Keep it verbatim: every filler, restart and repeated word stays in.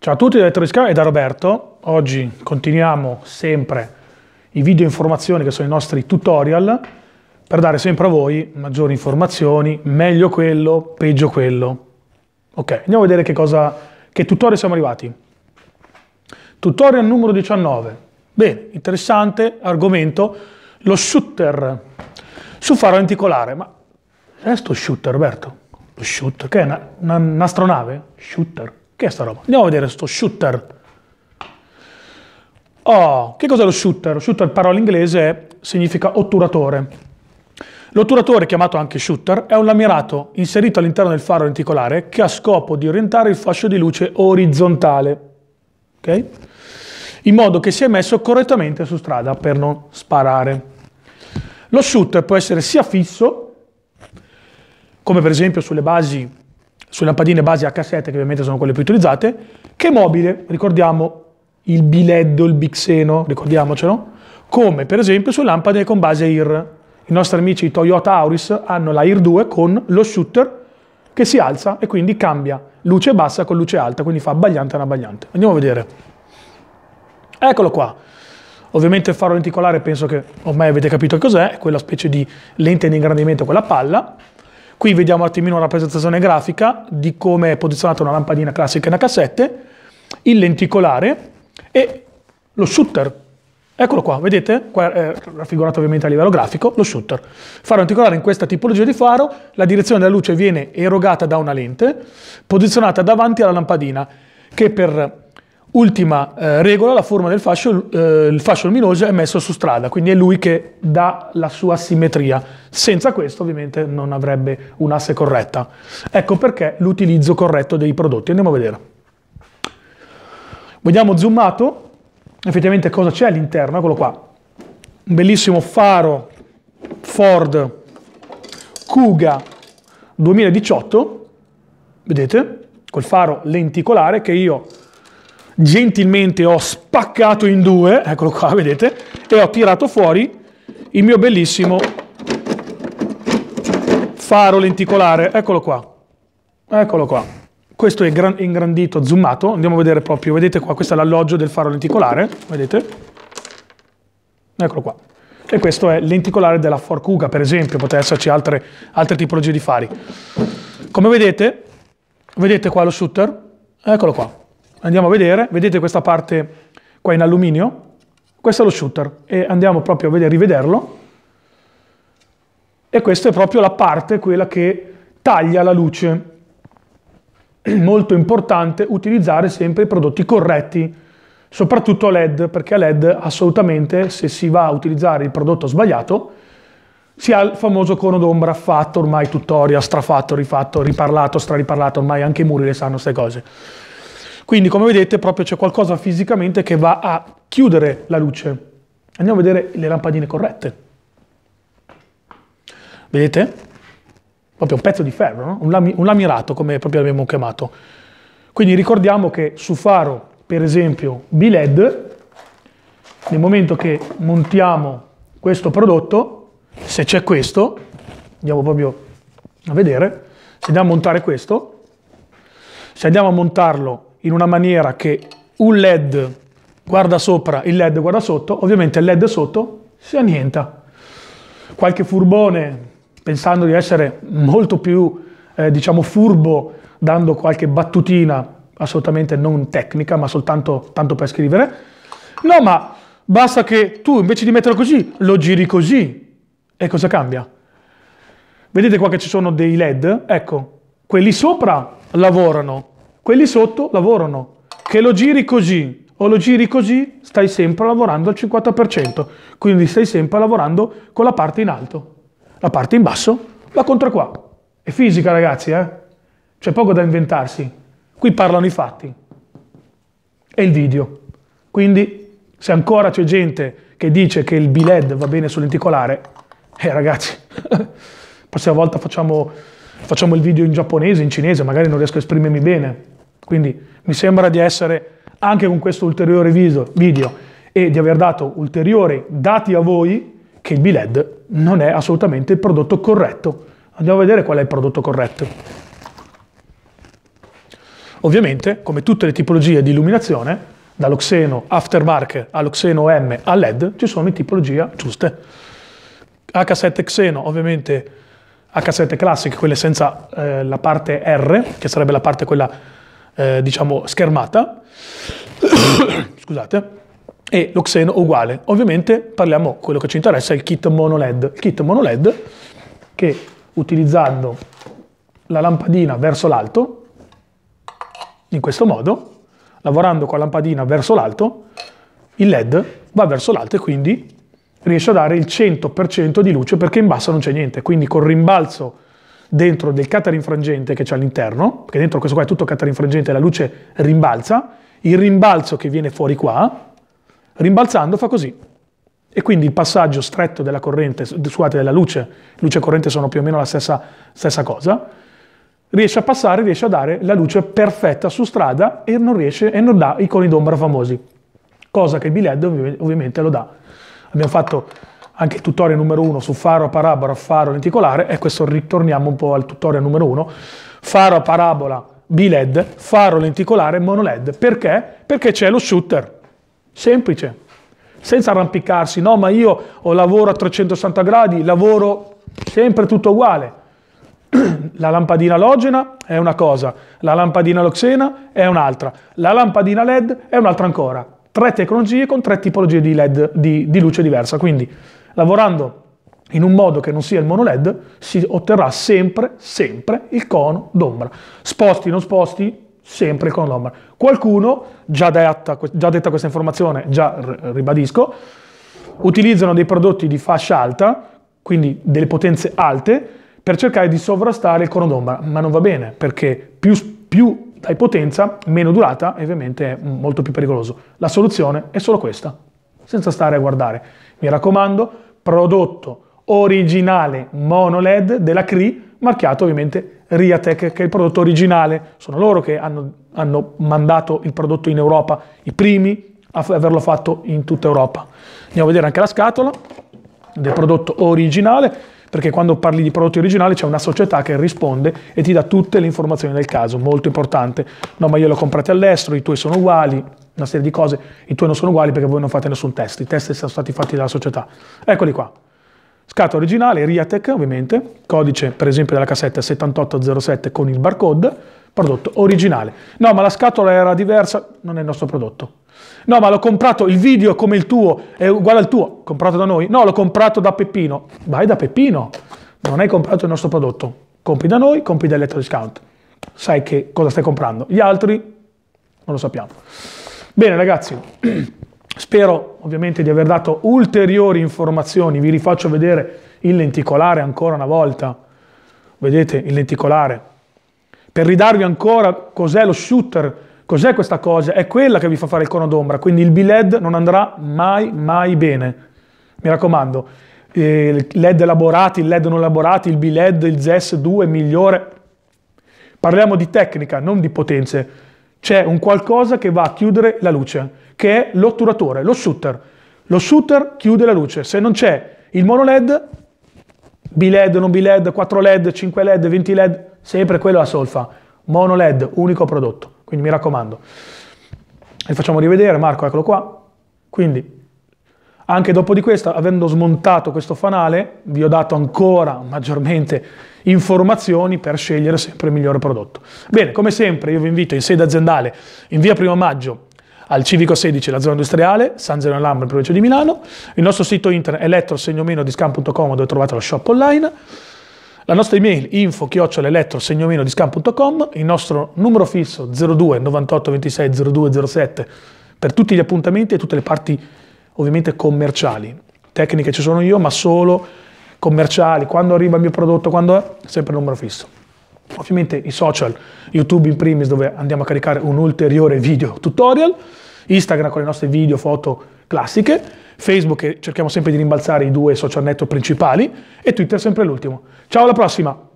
Ciao a tutti da Elettro Discount e da Roberto. Oggi continuiamo sempre i video informazioni che sono i nostri tutorial per dare sempre a voi maggiori informazioni, meglio quello, peggio quello. Ok, andiamo a vedere che cosa, che tutorial siamo arrivati. Tutorial numero diciannove. Bene, interessante argomento, lo shutter su faro lenticolare. Ma è sto shutter, Roberto? Lo shutter, che è un'astronave? Shutter. Che è sta roba? Andiamo a vedere sto shutter. Oh, che cos'è lo shutter? Lo shutter, parola inglese, significa otturatore. L'otturatore, chiamato anche shutter, è un lamirato inserito all'interno del faro lenticolare che ha scopo di orientare il fascio di luce orizzontale, ok? In modo che sia messo correttamente su strada per non sparare. Lo shutter può essere sia fisso, come per esempio sulle basi sulle lampadine base acca sette, che ovviamente sono quelle più utilizzate, che mobile, ricordiamo il bileddo, il bixeno, ricordiamocelo, come per esempio su lampade con base I R. I nostri amici Toyota Auris hanno la I R due con lo shutter che si alza e quindi cambia luce bassa con luce alta, quindi fa abbagliante e abbagliante. Andiamo a vedere. Eccolo qua. Ovviamente il faro lenticolare penso che ormai avete capito cos'è, è quella specie di lente di ingrandimento con la palla. Qui vediamo un attimino una rappresentazione grafica di come è posizionata una lampadina classica in acca sette, il lenticolare e lo shutter. Eccolo qua, vedete? Qua è raffigurato ovviamente a livello grafico lo shutter. Faro lenticolare, in questa tipologia di faro, la direzione della luce viene erogata da una lente posizionata davanti alla lampadina, che per ultima eh, regola la forma del fascio, eh, il fascio luminoso è messo su strada, quindi è lui che dà la sua simmetria. Senza questo ovviamente non avrebbe un'asse corretta. Ecco perché l'utilizzo corretto dei prodotti. Andiamo a vedere. Vediamo zoomato effettivamente cosa c'è all'interno. Eccolo qua, un bellissimo faro Ford Kuga duemiladiciotto, vedete? Col faro lenticolare che io gentilmente ho spaccato in due, eccolo qua, vedete, e ho tirato fuori il mio bellissimo faro lenticolare, eccolo qua, eccolo qua, questo è ingrandito, zoomato, andiamo a vedere proprio, vedete qua, questo è l'alloggio del faro lenticolare, vedete, eccolo qua, e questo è lenticolare della Ford Kuga, per esempio, potrebbe esserci altre, altre tipologie di fari, come vedete, vedete qua lo shutter, eccolo qua. Andiamo a vedere, vedete questa parte qua in alluminio? Questo è lo shutter e andiamo proprio a vedere, rivederlo. E questa è proprio la parte, quella che taglia la luce. Molto importante utilizzare sempre i prodotti corretti, soprattutto L E D, perché a L E D assolutamente, se si va a utilizzare il prodotto sbagliato, si ha il famoso cono d'ombra fatto, ormai tutorial, strafatto, rifatto, riparlato, strariparlato, ormai anche i muri le sanno queste cose. Quindi come vedete proprio c'è qualcosa fisicamente che va a chiudere la luce. Andiamo a vedere le lampadine corrette. Vedete? Proprio un pezzo di ferro, no? un, lami, un lamirato come proprio l'abbiamo chiamato. Quindi ricordiamo che su faro, per esempio, bi led, nel momento che montiamo questo prodotto, se c'è questo, andiamo proprio a vedere, se andiamo a montare questo, se andiamo a montarlo in una maniera che un L E D guarda sopra, il L E D guarda sotto, ovviamente il L E D sotto si annienta. Qualche furbone, pensando di essere molto più, eh, diciamo, furbo, dando qualche battutina, assolutamente non tecnica, ma soltanto tanto per scrivere. No, ma basta che tu, invece di metterlo così, lo giri così. E cosa cambia? Vedete qua che ci sono dei L E D? Ecco, quelli sopra lavorano, quelli sotto lavorano, che lo giri così o lo giri così stai sempre lavorando al cinquanta per cento, quindi stai sempre lavorando con la parte in alto, la parte in basso la contra qua. È fisica ragazzi, eh? C'è poco da inventarsi, qui parlano i fatti e il video, quindi se ancora c'è gente che dice che il bi led va bene sul lenticolare, eh ragazzi, la prossima volta facciamo, facciamo il video in giapponese, in cinese, magari non riesco a esprimermi bene. Quindi mi sembra di essere, anche con questo ulteriore video e di aver dato ulteriori dati a voi, che il bi led non è assolutamente il prodotto corretto. Andiamo a vedere qual è il prodotto corretto. Ovviamente, come tutte le tipologie di illuminazione, dallo xeno aftermarket allo xeno O M a L E D, ci sono le tipologie giuste. H sette xeno, ovviamente H sette classic, quelle senza eh, la parte R, che sarebbe la parte quella, eh, diciamo, schermata. Scusate. E lo xeno uguale. Ovviamente parliamo, quello che ci interessa è il kit mono L E D. Il kit mono L E D che, utilizzando la lampadina verso l'alto, in questo modo, lavorando con la lampadina verso l'alto, il L E D va verso l'alto e quindi riesce a dare il cento per cento di luce, perché in basso non c'è niente. Quindi col rimbalzo dentro del caterinfrangente che c'è all'interno, perché dentro questo qua è tutto caterinfrangente e la luce rimbalza, il rimbalzo che viene fuori qua, rimbalzando fa così, e quindi il passaggio stretto della corrente, scusate, della luce, luce e corrente sono più o meno la stessa, stessa cosa, riesce a passare, riesce a dare la luce perfetta su strada e non riesce e non dà i coni d'ombra famosi, cosa che il B L E D ovviamente lo dà. Abbiamo fatto anche il tutorial numero uno su faro a parabola, faro lenticolare, e questo ritorniamo un po' al tutorial numero uno, faro a parabola, B L E D, faro lenticolare, mono L E D. Perché? Perché c'è lo shutter. Semplice, senza arrampicarsi, no ma io ho lavoro a trecentosessanta gradi, lavoro sempre tutto uguale. La lampadina alogena è una cosa, la lampadina aloxena è un'altra, la lampadina L E D è un'altra ancora. Tre tecnologie con tre tipologie di L E D di, di luce diversa, quindi lavorando in un modo che non sia il mono L E D si otterrà sempre, sempre il cono d'ombra. Sposti, non sposti, sempre con l'ombra. Qualcuno, già detta, già detta questa informazione, già ribadisco, utilizzano dei prodotti di fascia alta, quindi delle potenze alte, per cercare di sovrastare il cono d'ombra, ma non va bene, perché più, più dai potenza, meno durata, e ovviamente è molto più pericoloso. La soluzione è solo questa, senza stare a guardare. Mi raccomando, prodotto originale mono L E D della C R I, marchiato ovviamente Riatech, che è il prodotto originale. Sono loro che hanno, hanno mandato il prodotto in Europa, i primi a averlo fatto in tutta Europa. Andiamo a vedere anche la scatola del prodotto originale, perché quando parli di prodotti originali c'è una società che risponde e ti dà tutte le informazioni del caso, molto importante. No ma io l'ho comprato all'estero, i tuoi sono uguali, una serie di cose, i tuoi non sono uguali perché voi non fate nessun test, i test sono stati fatti dalla società. Eccoli qua. Scatola originale, Riatech ovviamente, codice per esempio della cassetta settantotto zero sette con il barcode, prodotto originale. No, ma la scatola era diversa, non è il nostro prodotto. No, ma l'ho comprato, il video come il tuo, è uguale al tuo, comprato da noi. No, l'ho comprato da Peppino. Vai da Peppino, non hai comprato il nostro prodotto. Compri da noi, compri da Elettro Discount. Sai che cosa stai comprando. Gli altri non lo sappiamo. Bene ragazzi. Spero ovviamente di aver dato ulteriori informazioni, vi rifaccio vedere il lenticolare ancora una volta, vedete il lenticolare, per ridarvi ancora cos'è lo shutter, cos'è questa cosa, è quella che vi fa fare il cono d'ombra, quindi il B L E D non andrà mai mai bene, mi raccomando, eh, L E D elaborati, L E D non elaborati, il B L E D, il Z E S due migliore, parliamo di tecnica, non di potenze. C'è un qualcosa che va a chiudere la luce, che è l'otturatore, lo shutter. Lo shutter chiude la luce. Se non c'è il mono L E D, B L E D, non B L E D, quattro L E D, cinque L E D, venti L E D, sempre quello la solfa. Mono L E D, unico prodotto. Quindi mi raccomando. E facciamo rivedere, Marco, eccolo qua. Quindi, anche dopo di questo, avendo smontato questo fanale, vi ho dato ancora maggiormente informazioni per scegliere sempre il migliore prodotto. Bene, come sempre io vi invito in sede aziendale in via Primo Maggio al Civico sedici, la zona industriale, San Zenone al Lambro in provincia di Milano, il nostro sito internet elettro-discount punto com dove trovate lo shop online, la nostra email info chiocciola elettro discount punto com, il nostro numero fisso zero due novantotto ventisei zero due zero sette per tutti gli appuntamenti e tutte le parti ovviamente commerciali, tecniche ci sono io ma solo commerciali, quando arriva il mio prodotto, quando è, sempre il numero fisso. Ovviamente i social, YouTube in primis dove andiamo a caricare un ulteriore video tutorial, Instagram con le nostre video, foto classiche, Facebook cerchiamo sempre di rimbalzare i due social network principali e Twitter sempre l'ultimo. Ciao alla prossima!